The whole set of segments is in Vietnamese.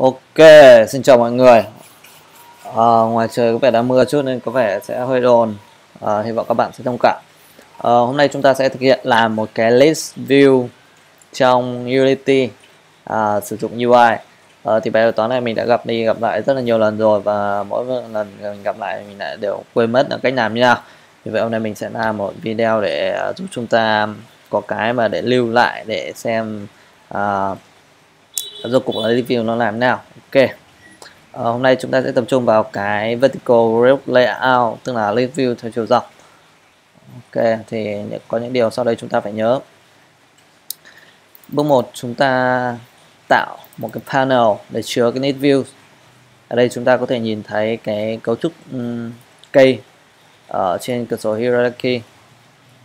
Ok, xin chào mọi người. Ngoài trời có vẻ đã mưa chút nên có vẻ sẽ hơi đồn. Hy vọng các bạn sẽ thông cảm. Hôm nay chúng ta sẽ thực hiện làm một cái list view trong Unity sử dụng UI. Thì bài toán này mình đã gặp lại rất là nhiều lần rồi, và mỗi lần mình gặp lại mình lại đều quên mất là cách làm như nào. Vì vậy hôm nay mình sẽ làm một video để giúp chúng ta có cái mà để lưu lại để xem rốt cuộc là review nó làm nào. Ok, hôm nay chúng ta sẽ tập trung vào cái Vertical Group Layout, tức là review theo chiều dọc. Ok, thì có những điều sau đây chúng ta phải nhớ. Bước 1, chúng ta tạo một cái panel để chứa cái list view. Ở đây chúng ta có thể nhìn thấy cái cấu trúc cây ở trên cửa sổ Hierarchy.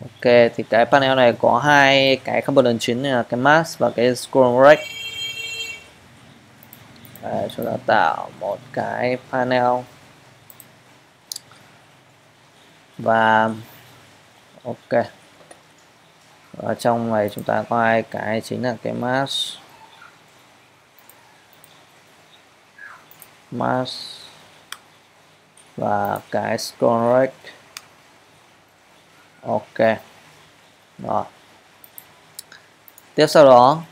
Ok, thì cái panel này có hai cái component chính là cái Mask và cái Scroll Rect. Chúng ta tạo một cái panel và ok, ở trong này chúng ta có hai cái chính là cái mask và cái Scroll Rect. Ok, rồi tiếp sau đó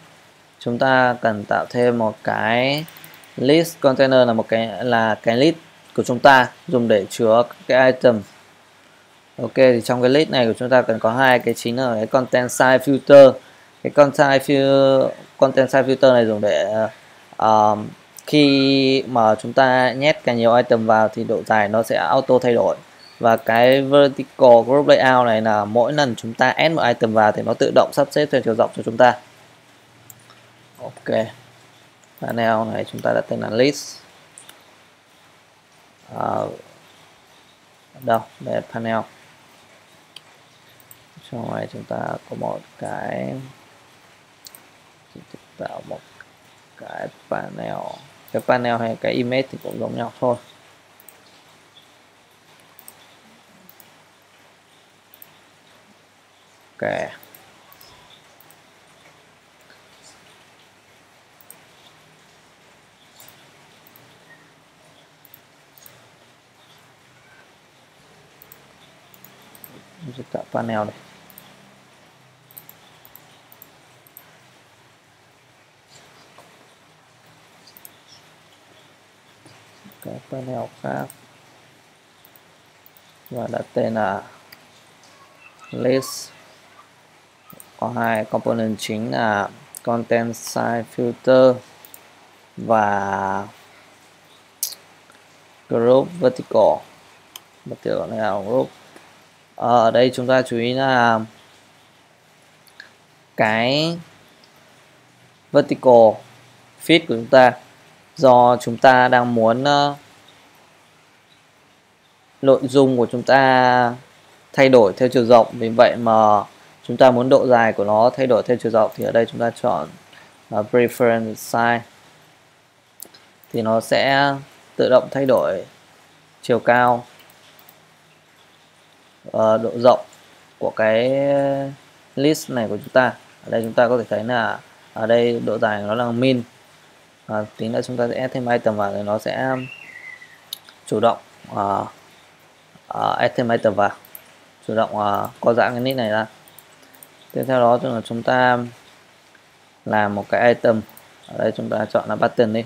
chúng ta cần tạo thêm một cái list container, là cái list của chúng ta dùng để chứa cái item. Ok, thì trong cái list này của chúng ta cần có hai cái chính là cái Content Size Filter. Cái Content Size Filter này dùng để khi mà chúng ta nhét càng nhiều item vào thì độ dài nó sẽ auto thay đổi. Và cái Vertical Group Layout này là mỗi lần chúng ta add một item vào thì nó tự động sắp xếp theo chiều dọc cho chúng ta. Ok, panel này chúng ta đặt tên là list. Đâu để panel, trong này chúng ta có một cái, tạo một cái panel. Cái panel hay cái image thì cũng giống nhau thôi. Ok, chúng ta panel này. Cái panel khác và đặt tên là list. Có hai component chính là Content Size Filter và Group Vertical. Một kiểu này là group. Ở đây chúng ta chú ý là cái Vertical Fit của chúng ta, do chúng ta đang muốn nội dung của chúng ta thay đổi theo chiều rộng, vì vậy mà chúng ta muốn độ dài của nó thay đổi theo chiều rộng thì ở đây chúng ta chọn Preferred Size, thì nó sẽ tự động thay đổi chiều cao, độ rộng của cái list này của chúng ta. Ở đây chúng ta có thể thấy là ở đây độ dài của nó là min. Tí nữa chúng ta sẽ add thêm item vào thì nó sẽ chủ động add thêm item vào, chủ động co giãn cái list này ra. Tiếp theo đó là chúng ta làm một cái item. Ở đây chúng ta chọn là button đi.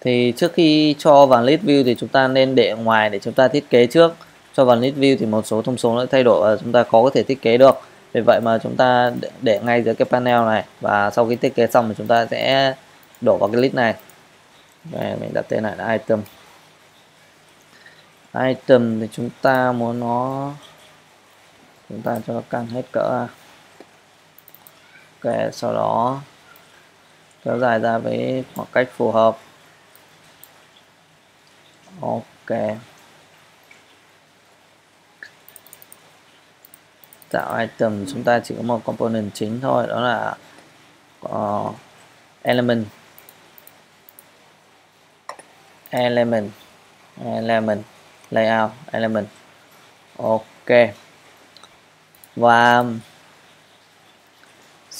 Thì trước khi cho vào list view thì chúng ta nên để ngoài để chúng ta thiết kế trước. Cho vào list view thì một số thông số nó thay đổi và chúng ta khó có thể thiết kế được. Vì vậy mà chúng ta để ngay dưới cái panel này, và sau khi thiết kế xong thì chúng ta sẽ đổ vào cái list này. Đây, mình đặt tên là item. Item thì chúng ta muốn nó, chúng ta cho nó căng hết cỡ. Ok, sau đó kéo dài ra với khoảng cách phù hợp. Ok, tạo item chúng ta chỉ có một component chính thôi, đó là layout element. Ok, và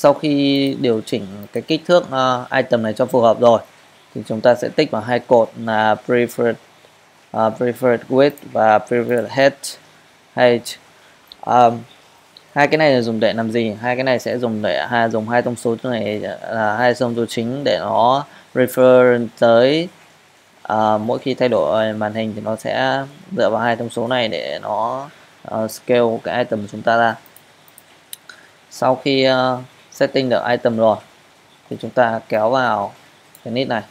Sau khi điều chỉnh cái kích thước item này cho phù hợp rồi thì chúng ta sẽ tích vào hai cột là Preferred Width và Preferred Height. Hai cái này là dùng để làm gì? Hai cái này sẽ dùng để dùng hai thông số này là hai thông số chính để nó refer tới mỗi khi thay đổi màn hình thì nó sẽ dựa vào hai thông số này để nó scale cái item của chúng ta ra. Sau khi setting được item rồi thì chúng ta kéo vào cái nít này.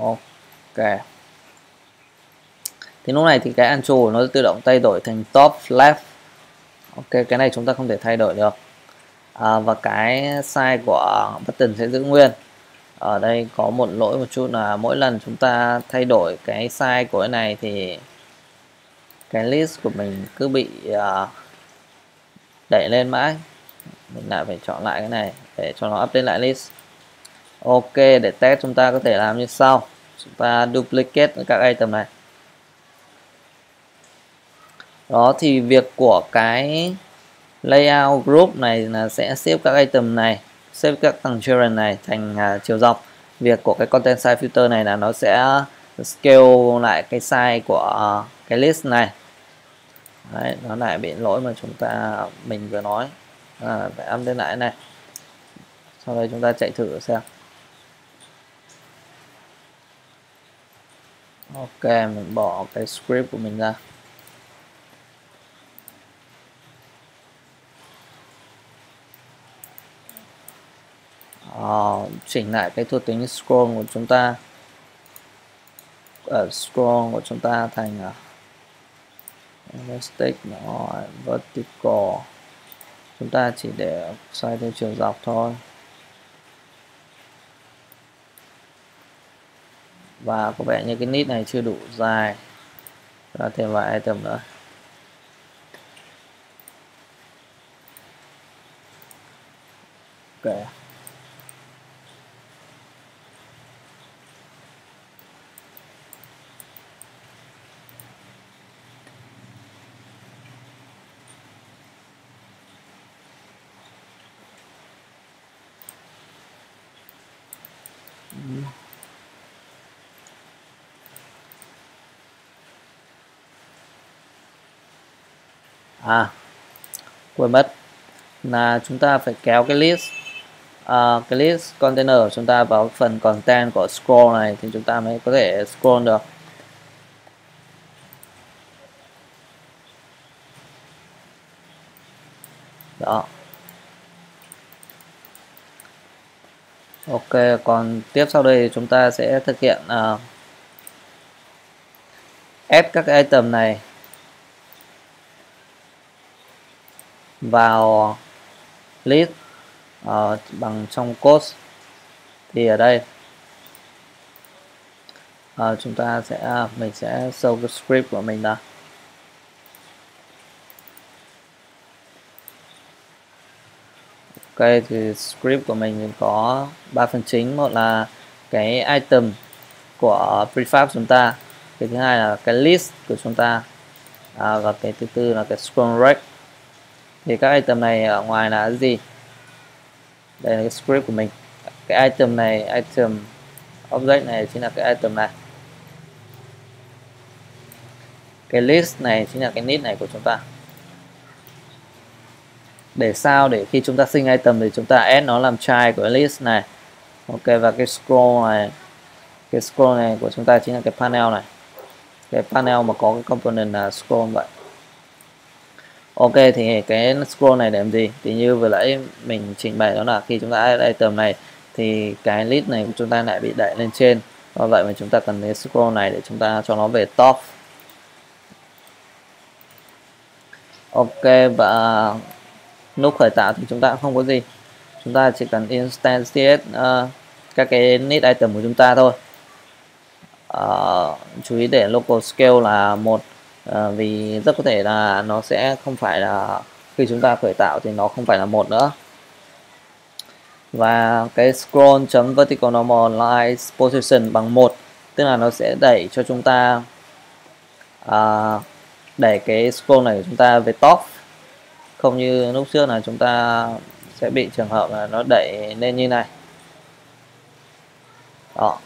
Ok. Thì lúc này thì cái ancho của nó tự động thay đổi thành top left. Ok, cái này chúng ta không thể thay đổi được. Và cái size của button sẽ giữ nguyên. Ở đây có một lỗi một chút là mỗi lần chúng ta thay đổi cái size của cái này thì cái list của mình cứ bị đẩy lên mãi. Mình lại phải chọn lại cái này để cho nó update lại list. Ok, để test chúng ta có thể làm như sau. Chúng ta duplicate các item này. Đó thì việc của cái layout group này là sẽ xếp các item này, xếp các tangent này thành chiều dọc. Việc của cái content size filter này là nó sẽ scale lại cái size của cái list này. Đấy, nó lại bị lỗi mà mình vừa nói. Phải update lại này. Sau đây chúng ta chạy thử xem. Ok, mình bỏ cái script của mình ra. Chỉnh lại cái thuộc tính scroll của chúng ta, thành mistake nó vertical, chúng ta chỉ để xoay theo chiều dọc thôi. Và có vẻ như cái nít này chưa đủ dài, ra thêm vài item nữa. Ok. Quên mất là chúng ta phải kéo cái list container của chúng ta vào phần content của scroll này thì chúng ta mới có thể scroll được. Đó. Ok, còn tiếp sau đây chúng ta sẽ thực hiện ép các item này vào list bằng trong code. Thì ở đây mình sẽ show cái script của mình ra. Ok, thì script của mình có 3 phần chính. Một là cái item của prefab chúng ta, cái thứ hai là cái list của chúng ta, và cái thứ tư là cái scroll rect. Thì các item này ở ngoài là cái gì? Đây là cái script của mình. Cái item này, item object này chính là cái item này. Cái list này chính là cái list này của chúng ta. Để sao? Để khi chúng ta sinh item thì chúng ta add nó làm child của cái list này. Ok, và cái scroll này, của chúng ta chính là cái panel này. Cái panel mà có cái component là scroll vậy. Ok, thì cái scroll này để làm gì? Thì như vừa nãy mình trình bày, đó là khi chúng ta add item này thì cái list này của chúng ta lại bị đẩy lên trên. Do vậy mà chúng ta cần cái scroll này để chúng ta cho nó về top. Ok, và lúc khởi tạo thì chúng ta cũng không có gì. Chúng ta chỉ cần instantiate các cái list item của chúng ta thôi. Chú ý để local scale là 1. Vì rất có thể là nó sẽ không phải là, khi chúng ta khởi tạo thì nó không phải là 1 nữa. Và cái scroll.vertical normalize position bằng 1, tức là nó sẽ đẩy cho chúng ta đẩy cái scroll này của chúng ta về top. Không như lúc trước là chúng ta sẽ bị trường hợp là nó đẩy lên như này. Đó.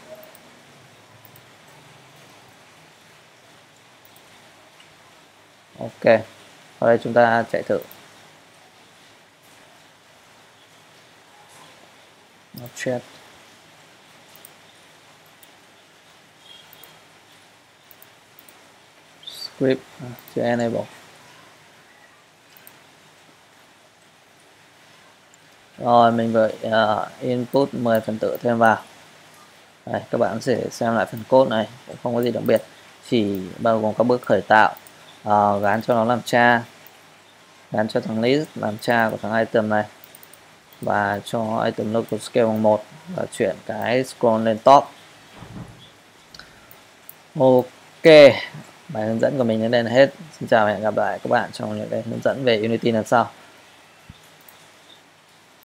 Ok, ở đây chúng ta chạy thử. Object. Script to enable. Rồi mình vậy input 10 phần tử thêm vào. Đây, các bạn có thể xem lại phần code này, cũng không có gì đặc biệt, chỉ bao gồm các bước khởi tạo, gắn cho nó làm cha, gắn cho thằng list làm cha của thằng item này, và cho item local scale bằng 1 và chuyển cái scroll lên top. Ok, bài hướng dẫn của mình đến đây là hết. Xin chào và hẹn gặp lại các bạn trong những cái hướng dẫn về Unity lần sau.